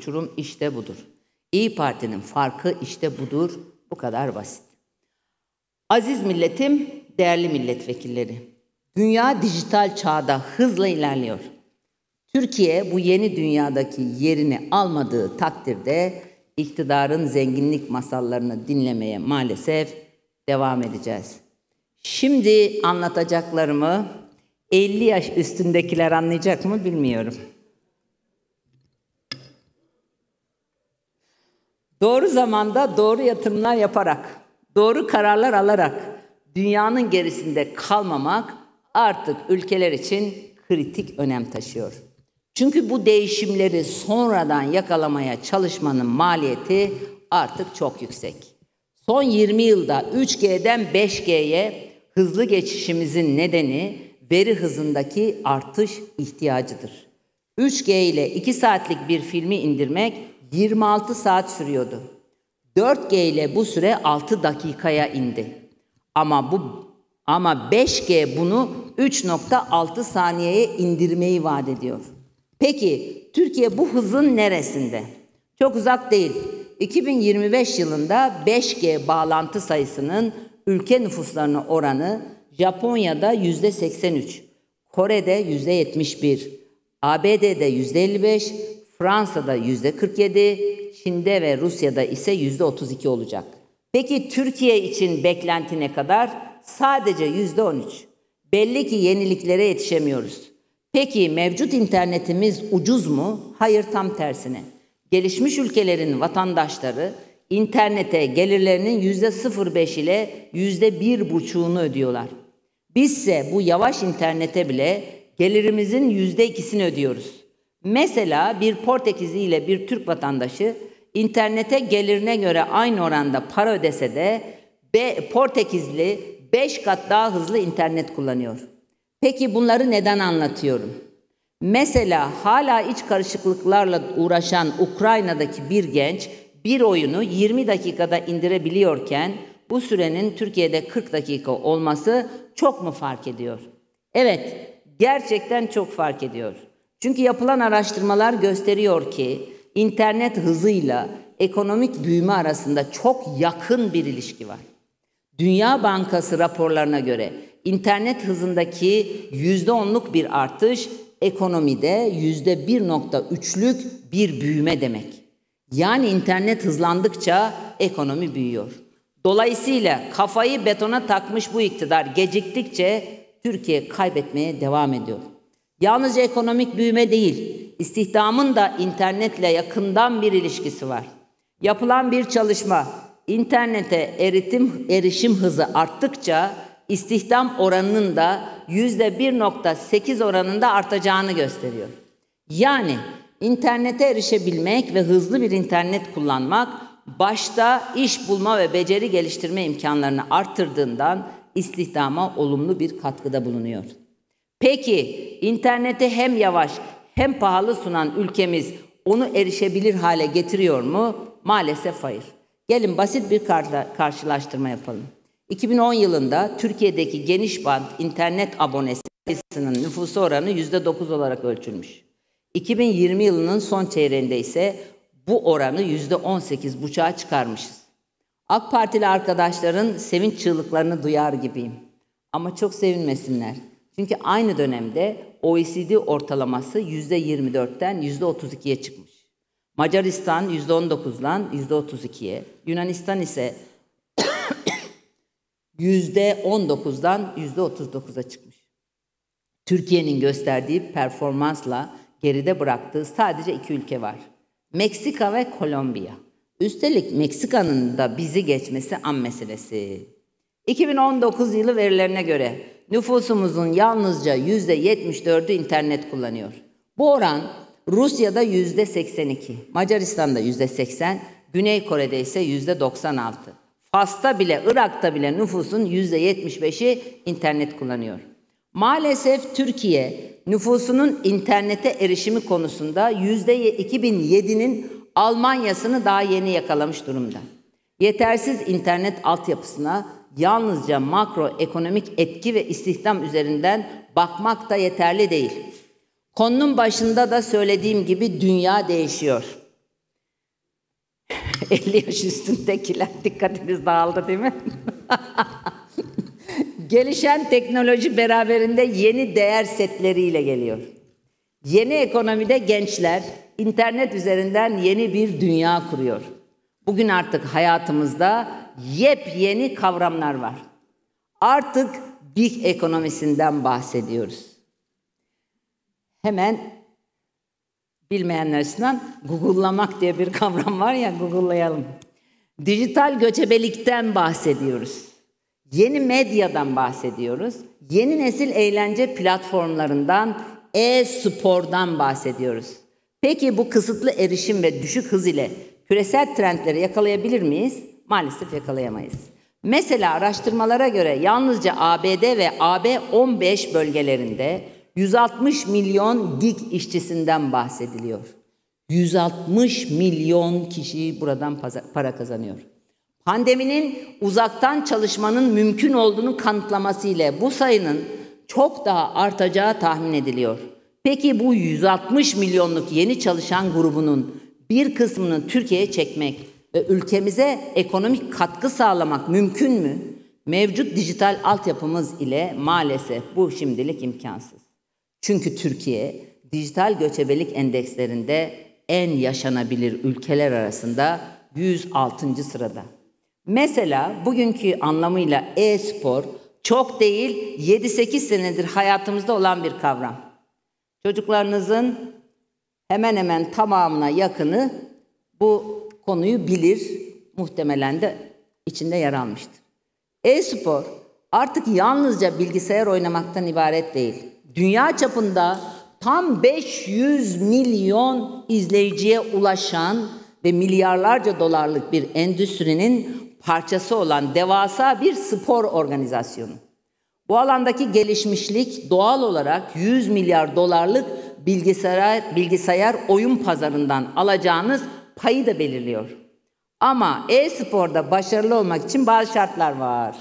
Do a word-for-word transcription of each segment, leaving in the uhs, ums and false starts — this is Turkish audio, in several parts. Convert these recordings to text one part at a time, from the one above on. Uçurum işte budur. İYİ Parti'nin farkı işte budur. Bu kadar basit. Aziz milletim, değerli milletvekilleri. Dünya dijital çağda hızla ilerliyor. Türkiye bu yeni dünyadaki yerini almadığı takdirde iktidarın zenginlik masallarını dinlemeye maalesef devam edeceğiz. Şimdi anlatacaklarımı elli yaş üstündekiler anlayacak mı bilmiyorum. Doğru zamanda doğru yatırımlar yaparak, doğru kararlar alarak dünyanın gerisinde kalmamak artık ülkeler için kritik önem taşıyor. Çünkü bu değişimleri sonradan yakalamaya çalışmanın maliyeti artık çok yüksek. Son yirmi yılda üç G'den beş G'ye hızlı geçişimizin nedeni veri hızındaki artış ihtiyacıdır. üç G ile iki saatlik bir filmi indirmek yirmi altı saat sürüyordu. dört G ile bu süre altı dakikaya indi. Ama bu ama beş G bunu üç nokta altı saniyeye indirmeyi vaat ediyor. Peki Türkiye bu hızın neresinde? Çok uzak değil. iki bin yirmi beş yılında beş G bağlantı sayısının ülke nüfuslarına oranı Japonya'da yüzde seksen üç, Kore'de yüzde yetmiş bir, A B D'de yüzde elli beş, Fransa'da yüzde kırk yedi, Çin'de ve Rusya'da ise yüzde otuz iki olacak. Peki Türkiye için beklenti ne kadar? Sadece yüzde on üç. Belli ki yeniliklere yetişemiyoruz. Peki mevcut internetimiz ucuz mu? Hayır, tam tersine. Gelişmiş ülkelerin vatandaşları internete gelirlerinin yüzde sıfır virgül beş ile yüzde bir virgül beş'unu ödüyorlar. Bizse bu yavaş internete bile gelirimizin yüzde iki'sini ödüyoruz. Mesela bir Portekizli ile bir Türk vatandaşı internete gelirine göre aynı oranda para ödese de Portekizli beş kat daha hızlı internet kullanıyor. Peki bunları neden anlatıyorum? Mesela hala iç karışıklıklarla uğraşan Ukrayna'daki bir genç bir oyunu yirmi dakikada indirebiliyorken bu sürenin Türkiye'de kırk dakika olması çok mu fark ediyor? Evet, gerçekten çok fark ediyor. Çünkü yapılan araştırmalar gösteriyor ki internet hızıyla ekonomik büyüme arasında çok yakın bir ilişki var. Dünya Bankası raporlarına göre internet hızındaki yüzde on'luk bir artış ekonomide yüzde bir virgül üç'lük bir büyüme demek. Yani internet hızlandıkça ekonomi büyüyor. Dolayısıyla kafayı betona takmış bu iktidar geciktikçe Türkiye kaybetmeye devam ediyor. Yalnızca ekonomik büyüme değil, istihdamın da internetle yakından bir ilişkisi var. Yapılan bir çalışma, internete eritim, erişim hızı arttıkça istihdam oranının da yüzde bir virgül sekiz oranında artacağını gösteriyor. Yani internete erişebilmek ve hızlı bir internet kullanmak başta iş bulma ve beceri geliştirme imkanlarını arttırdığından istihdama olumlu bir katkıda bulunuyor. Peki interneti hem yavaş hem pahalı sunan ülkemiz onu erişebilir hale getiriyor mu? Maalesef hayır. Gelin basit bir karşılaştırma yapalım. iki bin on yılında Türkiye'deki geniş band internet abonesi sayısının nüfusu oranı yüzde dokuz olarak ölçülmüş. iki bin yirmi yılının son çeyreğinde ise bu oranı yüzde on sekiz virgül beş'e çıkarmışız. AK Partili arkadaşların sevinç çığlıklarını duyar gibiyim. Ama çok sevinmesinler. Çünkü aynı dönemde O E C D ortalaması yüzde yirmi dört'ten yüzde otuz iki'ye çıkmış. Macaristan yüzde on dokuz'dan yüzde otuz iki'ye, Yunanistan ise yüzde on dokuz'dan yüzde otuz dokuz'a çıkmış. Türkiye'nin gösterdiği performansla geride bıraktığı sadece iki ülke var: Meksika ve Kolombiya. Üstelik Meksika'nın da bizi geçmesi an meselesi. iki bin on dokuz yılı verilerine göre nüfusumuzun yalnızca yüzde yetmiş dört'ü internet kullanıyor. Bu oran Rusya'da yüzde seksen iki, Macaristan'da yüzde seksen, Güney Kore'de ise yüzde doksan altı. Fas'ta bile, Irak'ta bile nüfusun yüzde yetmiş beş'i internet kullanıyor. Maalesef Türkiye nüfusunun internete erişimi konusunda yüzde iki bin yedi'nin Almanya'sını daha yeni yakalamış durumda. Yetersiz internet altyapısına yalnızca makroekonomik etki ve istihdam üzerinden bakmak da yeterli değil. Konunun başında da söylediğim gibi dünya değişiyor. elli yaş üstündekiler, dikkatiniz dağıldı değil mi? Gelişen teknoloji beraberinde yeni değer setleriyle geliyor. Yeni ekonomide gençler internet üzerinden yeni bir dünya kuruyor. Bugün artık hayatımızda yepyeni kavramlar var. Artık gig ekonomisinden bahsediyoruz. Hemen bilmeyenler açısından Google'lamak diye bir kavram var ya, Google'layalım. Dijital göçebelikten bahsediyoruz. Yeni medyadan bahsediyoruz. Yeni nesil eğlence platformlarından, e-spordan bahsediyoruz. Peki bu kısıtlı erişim ve düşük hız ile küresel trendleri yakalayabilir miyiz? Maalesef yakalayamayız. Mesela araştırmalara göre yalnızca A B D ve A B on beş bölgelerinde yüz altmış milyon gig işçisinden bahsediliyor. yüz altmış milyon kişi buradan para kazanıyor. Pandeminin uzaktan çalışmanın mümkün olduğunu kanıtlaması ile bu sayının çok daha artacağı tahmin ediliyor. Peki bu yüz altmış milyonluk yeni çalışan grubunun bir kısmını Türkiye'ye çekmek ve ülkemize ekonomik katkı sağlamak mümkün mü? Mevcut dijital altyapımız ile maalesef bu şimdilik imkansız. Çünkü Türkiye dijital göçebelik endekslerinde en yaşanabilir ülkeler arasında yüz altıncı sırada. Mesela bugünkü anlamıyla e-spor çok değil yedi sekiz senedir hayatımızda olan bir kavram. Çocuklarınızın hemen hemen tamamına yakını bu konuyu bilir, muhtemelen de içinde yer almıştır. E-spor artık yalnızca bilgisayar oynamaktan ibaret değil. Dünya çapında tam beş yüz milyon izleyiciye ulaşan ve milyarlarca dolarlık bir endüstrinin parçası olan devasa bir spor organizasyonu. Bu alandaki gelişmişlik doğal olarak yüz milyar dolarlık bilgisayar, bilgisayar oyun pazarından alacağınız payı da belirliyor. Ama e-sporda başarılı olmak için bazı şartlar var.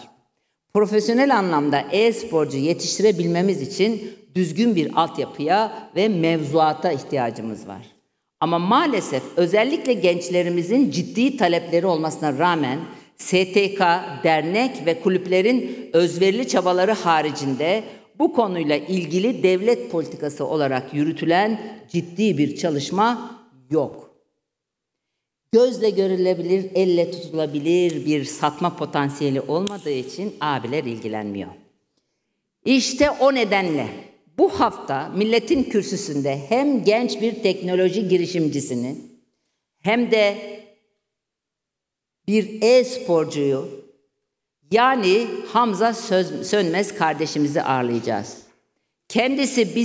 Profesyonel anlamda e-sporcu yetiştirebilmemiz için düzgün bir altyapıya ve mevzuata ihtiyacımız var. Ama maalesef özellikle gençlerimizin ciddi talepleri olmasına rağmen S T K, dernek ve kulüplerin özverili çabaları haricinde bu konuyla ilgili devlet politikası olarak yürütülen ciddi bir çalışma yok. Gözle görülebilir, elle tutulabilir bir satma potansiyeli olmadığı için abiler ilgilenmiyor. İşte o nedenle bu hafta Milletin Kürsüsü'nde hem genç bir teknoloji girişimcisini hem de bir e-sporcuyu, yani Hamza Sönmez kardeşimizi ağırlayacağız. Kendisi biz